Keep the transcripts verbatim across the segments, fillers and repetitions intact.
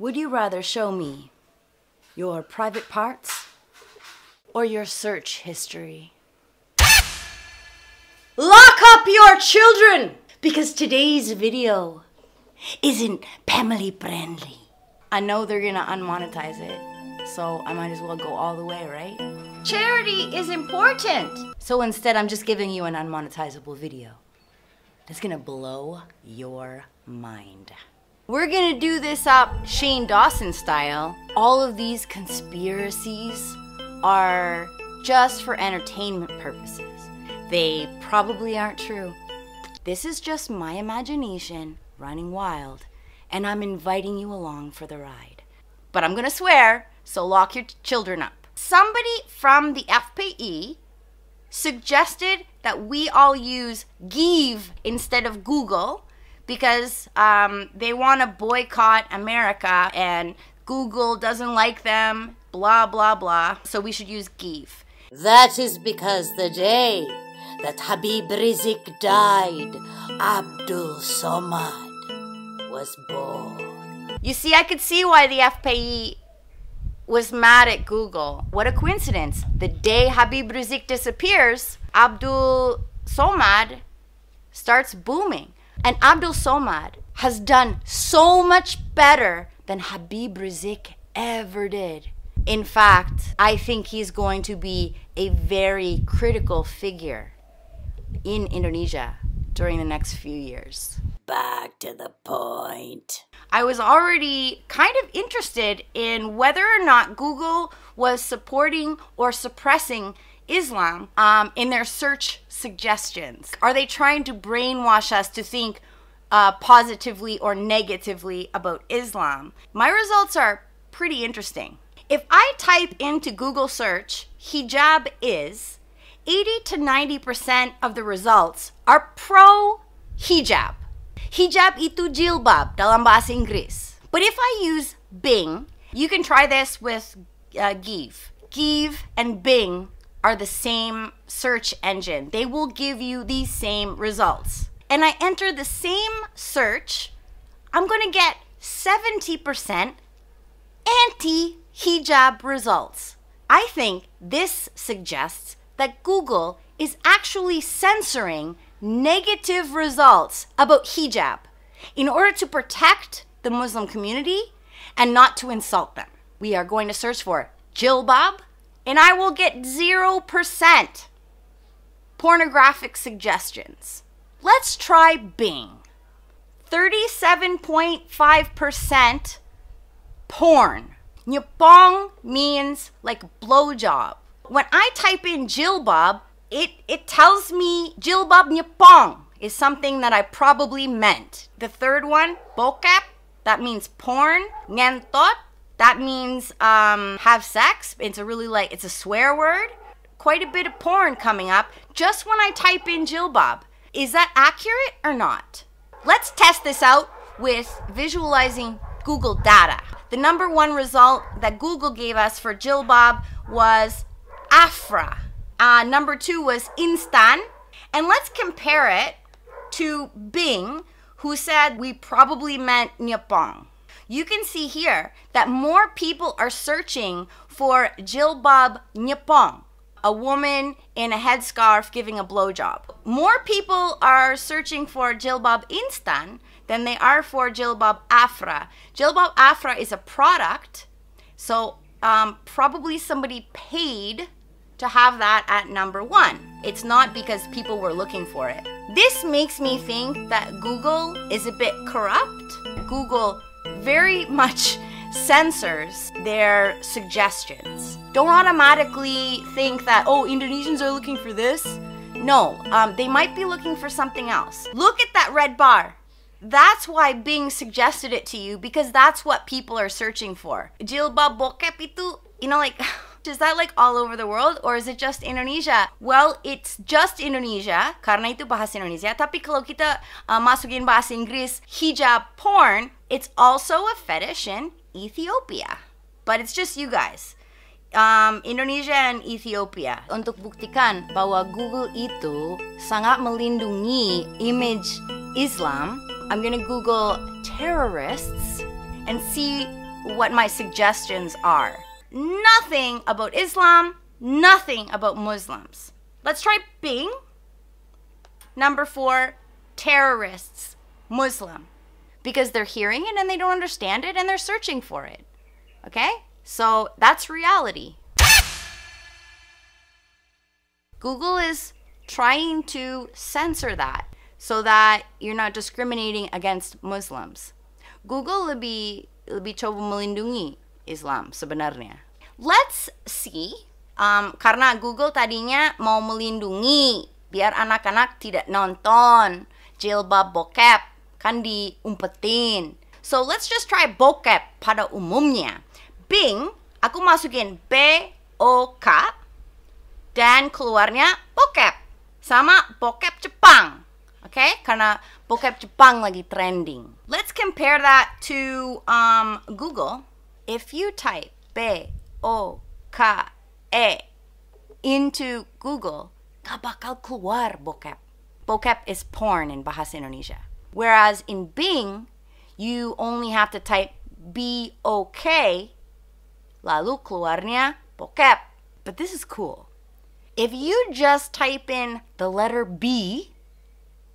Would you rather show me your private parts or your search history? Lock up your children, because today's video isn't family friendly. I know they're gonna unmonetize it, so I might as well go all the way, right? Charity is important! So instead, I'm just giving you an unmonetizable video that's gonna blow your mind. We're gonna do this up Shane Dawson style. All of these conspiracies are just for entertainment purposes. They probably aren't true. This is just my imagination running wild, and I'm inviting you along for the ride. But I'm gonna swear, so lock your children up. Somebody from the F P I suggested that we all use Geevv instead of Google, because um, they want to boycott America and Google doesn't like them, blah, blah, blah. So we should use Geevv. That is because the day that Habib Rizieq died, Abdul Somad was born. You see, I could see why the F P I was mad at Google. What a coincidence. The day Habib Rizieq disappears, Abdul Somad starts booming. And Abdul Somad has done so much better than Habib Rizieq ever did. In fact, I think he's going to be a very critical figure in Indonesia during the next few years. Back to the point. I was already kind of interested in whether or not Google was supporting or suppressing Islam um, in their search suggestions. Are they trying to brainwash us to think uh, positively or negatively about Islam? My results are pretty interesting. If I type into Google search, hijab is, eighty to ninety percent of the results are pro-hijab. Hijab itu jilbab dalam bahasa Inggris. But if I use Bing, you can try this with uh, Geevv. Geevv and Bing are the same search engine. They will give you the same results. And I enter the same search, I'm gonna get seventy percent anti-hijab results. I think this suggests that Google is actually censoring negative results about hijab in order to protect the Muslim community and not to insult them. We are going to search for jilbab, and I will get zero percent pornographic suggestions. Let's try Bing. thirty-seven point five percent porn. Nyepong means like blowjob. When I type in jilbab, it, it tells me jilbab nyepong is something that I probably meant. The third one, bokep, that means porn. Ngentot, that means um, have sex. It's a really like, it's a swear word. Quite a bit of porn coming up just when I type in jilbab. Is that accurate or not? Let's test this out with visualizing Google data. The number one result that Google gave us for jilbab was Afra. Uh, number two was Instan. And let's compare it to Bing, who said we probably meant Nyepong. You can see here that more people are searching for jilbab nyepong, a woman in a headscarf giving a blowjob. More people are searching for jilbab instan than they are for jilbab afra. Jilbab afra is a product, so um, probably somebody paid to have that at number one. It's not because people were looking for it. This makes me think that Google is a bit corrupt. Google very much censors their suggestions. Don't automatically think that, oh, Indonesians are looking for this. No, um, they might be looking for something else. Look at that red bar. That's why Bing suggested it to you, because that's what people are searching for. Jilbab bokep itu, you know, like, is that like all over the world or is it just Indonesia? Well, it's just Indonesia, karena itu bahasa Indonesia. Tapi kalau kita uh, masukin bahasa Inggris, hijab porn, it's also a fetish in Ethiopia. But it's just you guys. Um, Indonesia and Ethiopia. Untuk buktikan bahwa Google itu sangat melindungi image Islam, I'm gonna Google terrorists and see what my suggestions are. Nothing about Islam, nothing about Muslims. Let's try Bing. Number four, terrorists, Muslim. Because they're hearing it and they don't understand it and they're searching for it. Okay? So that's reality. Google is trying to censor that so that you're not discriminating against Muslims. Google lebih lebih coba melindungi Islam sebenarnya. Let's see. Um, karena Google tadinya mau melindungi biar anak-anak tidak nonton jilbab bokep, kan diumpetin. So let's just try bokep pada umumnya. Bing, aku masukin B O K dan keluarnya bokep sama bokep Jepang. Okay, karena bokep Jepang lagi trending. Let's compare that to um, Google. If you type B O K E into Google, gak bakal keluar bokep. Bokep is porn in Bahasa Indonesia. Whereas in Bing, you only have to type B O K, lalu keluarnya bokep. But this is cool. If you just type in the letter B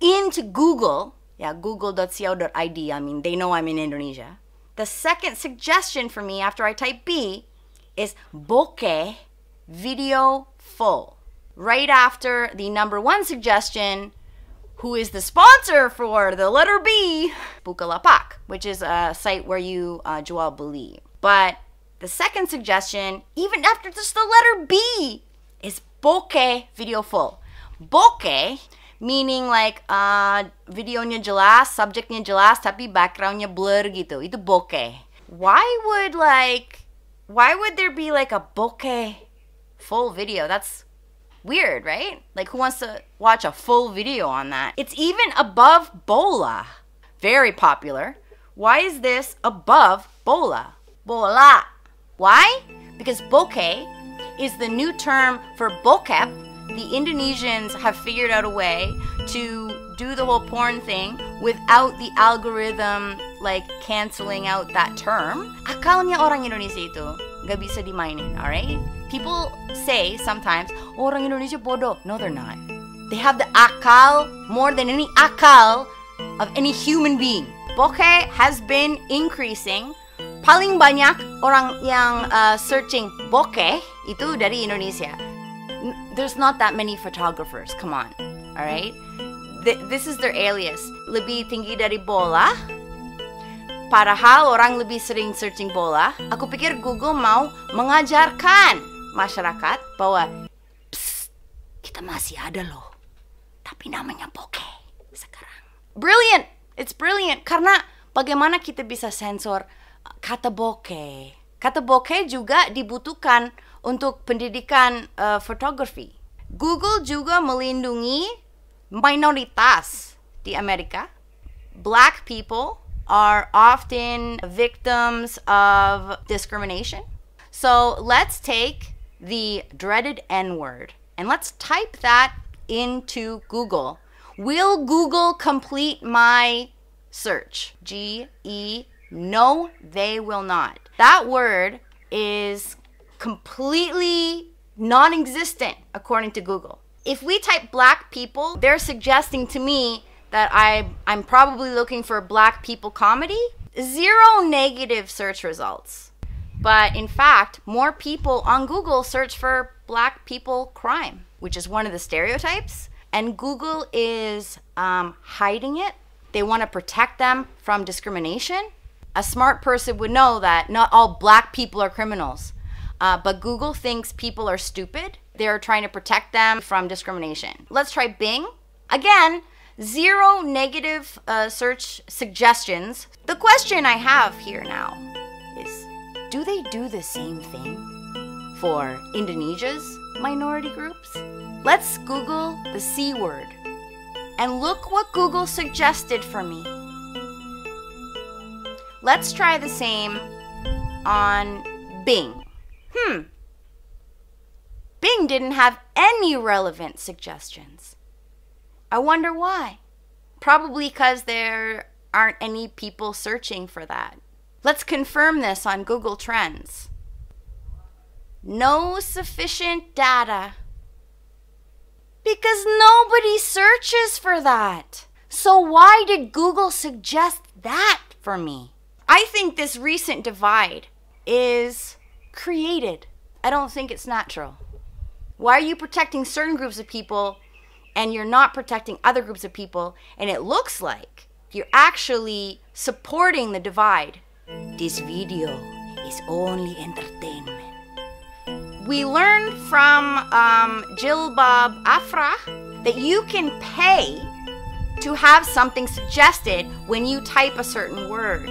into Google, yeah, google dot co dot I D, I mean, they know I'm in Indonesia. The second suggestion for me after I type B is bokeh video full. Right after the number one suggestion, who is the sponsor for the letter B, Bukalapak, which is a site where you uh, jual beli. But the second suggestion, even after just the letter B, is bokeh video full. Bokeh, meaning like uh, videonya jelas, subjectnya jelas, tapi backgroundnya blur gitu. Itu bokeh. Why would like... Why would there be like a bokeh full video? That's weird, right? Like, who wants to watch a full video on that? It's even above bola. Very popular. Why is this above bola? Bola. Why? Because bokeh is the new term for bokep. The Indonesians have figured out a way to do the whole porn thing without the algorithm like canceling out that term. Akalnya orang Indonesia itu gak bisa dimainin, alright? People say sometimes, orang Indonesia bodoh. No, they're not. They have the akal more than any akal of any human being. Bokeh has been increasing. Paling banyak orang yang uh, searching bokeh itu dari Indonesia. There's not that many photographers, come on, alright? Th this is their alias. Lebih tinggi dari bola. Padahal orang lebih sering searching bola. Aku pikir Google mau mengajarkan masyarakat bahwa psst, kita masih ada loh, tapi namanya bokeh sekarang. Brilliant! It's brilliant! Karena bagaimana kita bisa sensor kata bokeh? Kata bokeh juga dibutuhkan untuk pendidikan uh, photography. Google juga melindungi minoritas di Amerika. Black people are often victims of discrimination. So let's take the dreaded N word and let's type that into Google. Will Google complete my search? G E, no, they will not. That word is completely non-existent according to Google. If we type black people, they're suggesting to me that I, I'm probably looking for black people comedy. Zero negative search results. But in fact, more people on Google search for black people crime, which is one of the stereotypes. And Google is um, hiding it. They want to protect them from discrimination. A smart person would know that not all black people are criminals. Uh, but Google thinks people are stupid. They're trying to protect them from discrimination. Let's try Bing. Again, zero negative uh, search suggestions. The question I have here now is, do they do the same thing for Indonesia's minority groups? Let's Google the C word and look what Google suggested for me. Let's try the same on Bing. Hmm. Bing didn't have any relevant suggestions. I wonder why. Probably because there aren't any people searching for that. Let's confirm this on Google Trends. No sufficient data. Because nobody searches for that. So why did Google suggest that for me? I think this recent divide is created. I don't think it's natural. Why are you protecting certain groups of people and you're not protecting other groups of people? And it looks like you're actually supporting the divide. This video is only entertainment. We learned from um, Jilbab Afra that you can pay to have something suggested when you type a certain word.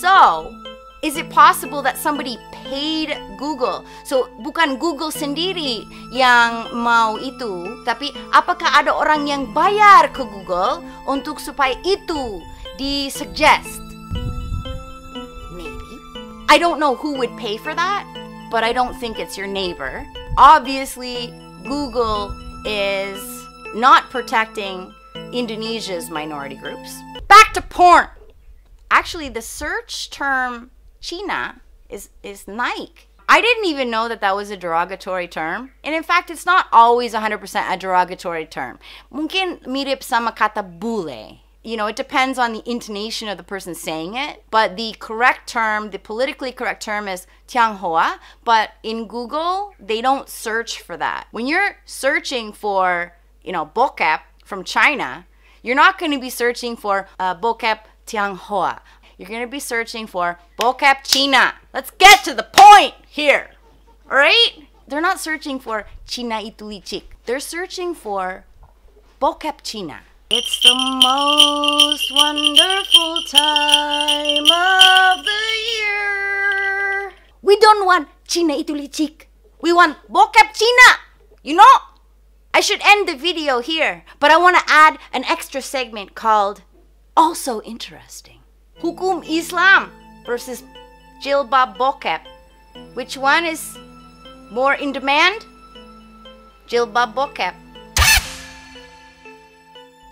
So, is it possible that somebody paid Google? So, bukan Google sendiri yang mau itu, tapi apakah ada orang yang bayar ke Google untuk supaya itu di-suggest? Maybe. I don't know who would pay for that. But I don't think it's your neighbor. Obviously, Google is not protecting Indonesia's minority groups. Back to porn. Actually, the search term China is, is Nike. I didn't even know that that was a derogatory term. And in fact, it's not always one hundred percent a derogatory term. Mungkin mirip sama kata bule. You know, it depends on the intonation of the person saying it, but the correct term, the politically correct term is Tianghua, but in Google, they don't search for that. When you're searching for, you know, bokep from China, you're not going to be searching for uh, bokep Tianghua. You're going to be searching for bokep China. Let's get to the point here, all right? They're not searching for China itu licik. They're searching for bokep China. It's the most wonderful time of the year. We don't want China itu licik. We want bokep China. You know, I should end the video here, but I want to add an extra segment called Also Interesting. Hukum Islam versus Jilbab Bokep. Which one is more in demand? Jilbab Bokep.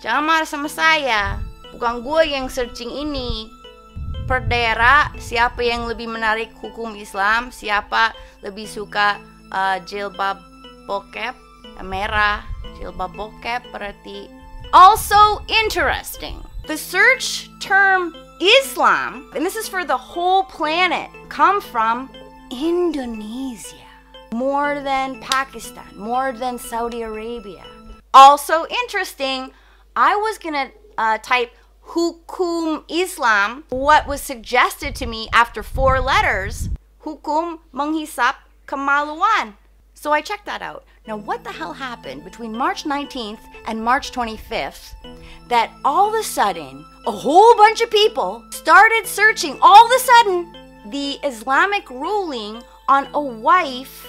Jangan marah sama saya, bukan gue yang searching ini. Per daerah, siapa yang lebih menarik hukum Islam, siapa lebih suka uh, jilbab bokep, merah, jilbab bokep berarti. Also interesting, the search term Islam, and this is for the whole planet, come from Indonesia. More than Pakistan, more than Saudi Arabia. Also interesting, I was gonna uh, type Hukum Islam, what was suggested to me after four letters, Hukum Menghisap Kemaluan. So I checked that out. Now what the hell happened between March nineteenth and March twenty-fifth that all of a sudden a whole bunch of people started searching all of a sudden the Islamic ruling on a wife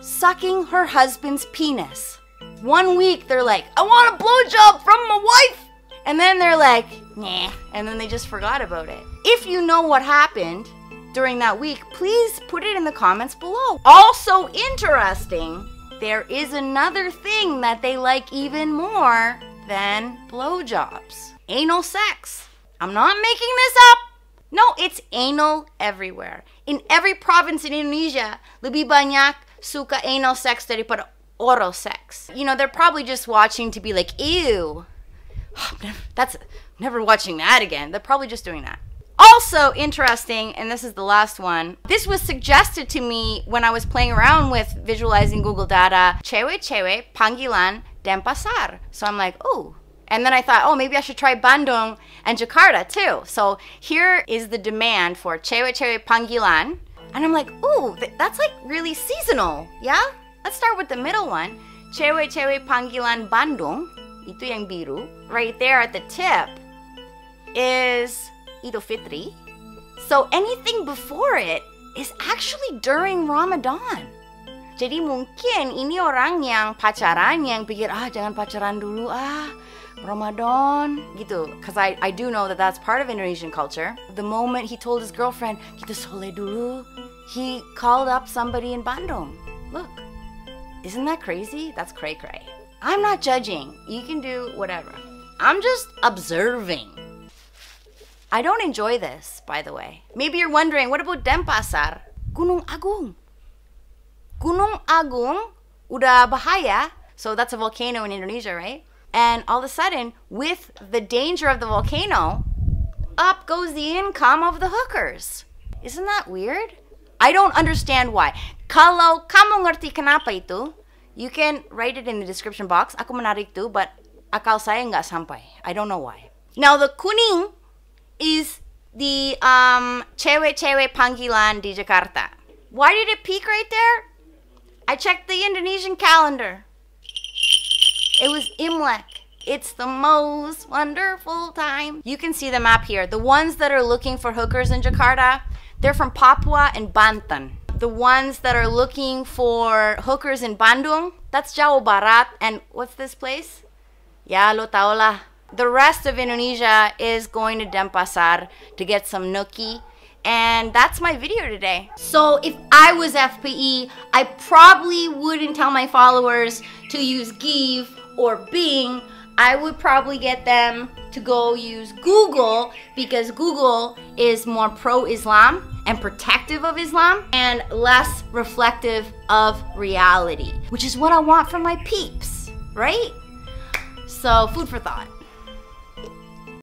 sucking her husband's penis. One week they're like, I want a blowjob from my wife! And then they're like, nah. And then they just forgot about it. If you know what happened during that week, please put it in the comments below. Also interesting, there is another thing that they like even more than blowjobs. Anal sex. I'm not making this up. No, it's anal everywhere. In every province in Indonesia, lebih banyak suka anal sex daripada oral sex. You know, they're probably just watching to be like, ew, oh, never, that's never watching that again. They're probably just doing that. Also interesting, and this is the last one. This was suggested to me when I was playing around with visualizing Google data. Cewek-cewek panggilan Denpasar. So I'm like, oh. And then I thought, oh, maybe I should try Bandung and Jakarta too. So here is the demand for cewek-cewek panggilan. And I'm like, ooh, that's like really seasonal, yeah? Let's start with the middle one. Cewek-cewek panggilan Bandung, itu yang biru. Right there at the tip is Idul Fitri. So anything before it is actually during Ramadan. Jadi mungkin ini orang yang pacaran yang pikir, ah jangan pacaran dulu, ah Ramadan, gitu. Because I, I do know that that's part of Indonesian culture. The moment he told his girlfriend, kita soleh dulu, he called up somebody in Bandung. Look. Isn't that crazy? That's cray cray. I'm not judging. You can do whatever. I'm just observing. I don't enjoy this, by the way. Maybe you're wondering, what about Denpasar? Gunung Agung. Gunung Agung udah bahaya. So that's a volcano in Indonesia, right? And all of a sudden, with the danger of the volcano, up goes the income of the hookers. Isn't that weird? I don't understand why. Kalau kamu ngerti kenapa itu, you can write it in the description box. Aku menarik tuh, but akal saya nggak sampai. I don't know why. Now the kuning is the um, cewek-cewek panggilan di Jakarta. Why did it peak right there? I checked the Indonesian calendar. It was Imlek. It's the most wonderful time. You can see the map here. The ones that are looking for hookers in Jakarta, they're from Papua and Banten. The ones that are looking for hookers in Bandung, that's Jawa Barat. And what's this place? Ya lo tau lah. The rest of Indonesia is going to Denpasar to get some nookie. And that's my video today. So if I was F P I, I probably wouldn't tell my followers to use Geevv or Bing. I would probably get them to go use Google, because Google is more pro-Islam and protective of Islam and less reflective of reality, which is what I want from my peeps, right? So food for thought.